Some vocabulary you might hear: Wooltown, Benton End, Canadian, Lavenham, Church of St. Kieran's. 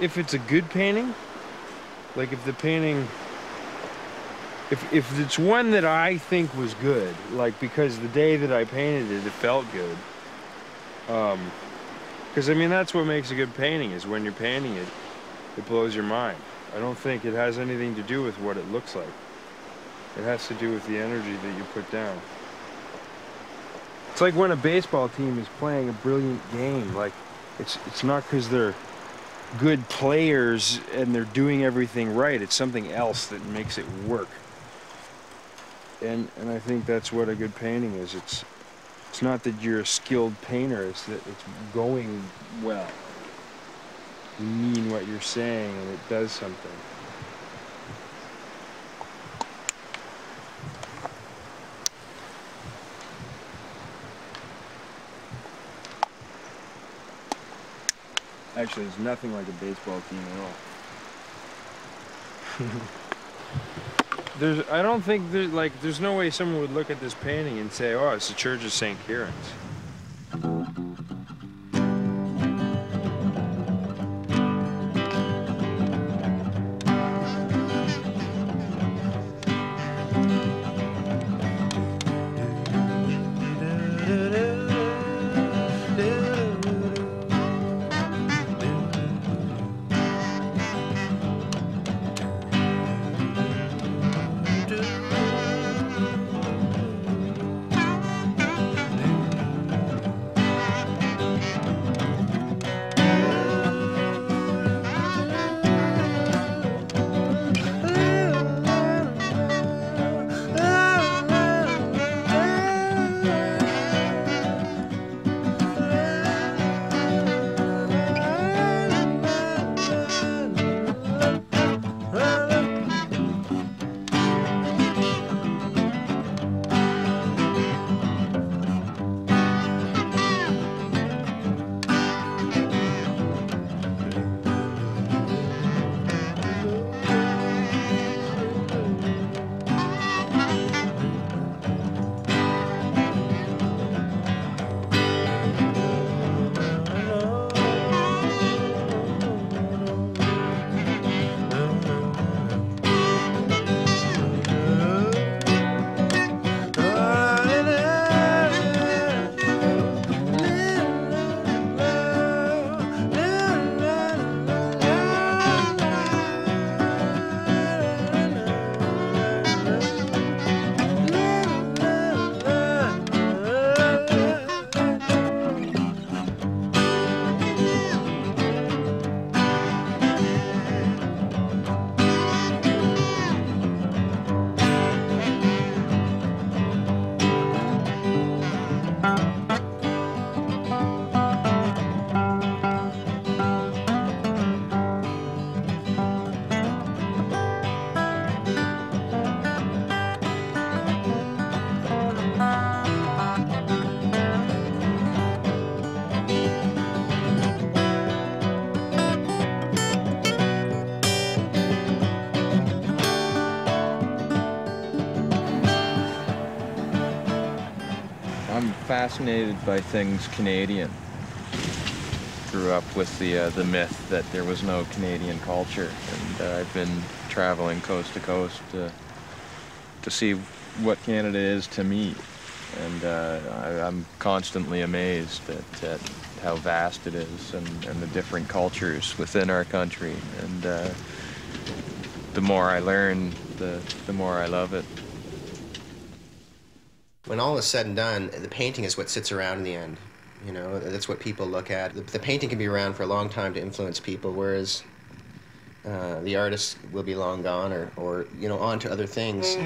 if it's a good painting, like if the painting, if it's one that I think was good, like because the day that I painted it, it felt good. Because I mean, that's what makes a good painting, is when you're painting it, it blows your mind. I don't think it has anything to do with what it looks like. It has to do with the energy that you put down. It's like when a baseball team is playing a brilliant game. Like, it's not because they're good players and they're doing everything right. It's something else that makes it work. And I think that's what a good painting is. It's not that you're a skilled painter. It's that it's going well. You mean what you're saying, and it does something. Actually, there's nothing like a baseball team at all. I don't think there's no way someone would look at this painting and say, "Oh, it's the Church of St. Kieran's." Fascinated by things Canadian. Grew up with the myth that there was no Canadian culture, and I've been traveling coast to coast to see what Canada is to me, and I'm constantly amazed at how vast it is and the different cultures within our country. And the more I learn, the more I love it. When all is said and done, the painting is what sits around in the end. You know, that's what people look at. The painting can be around for a long time to influence people, whereas the artist will be long gone or you know, on to other things.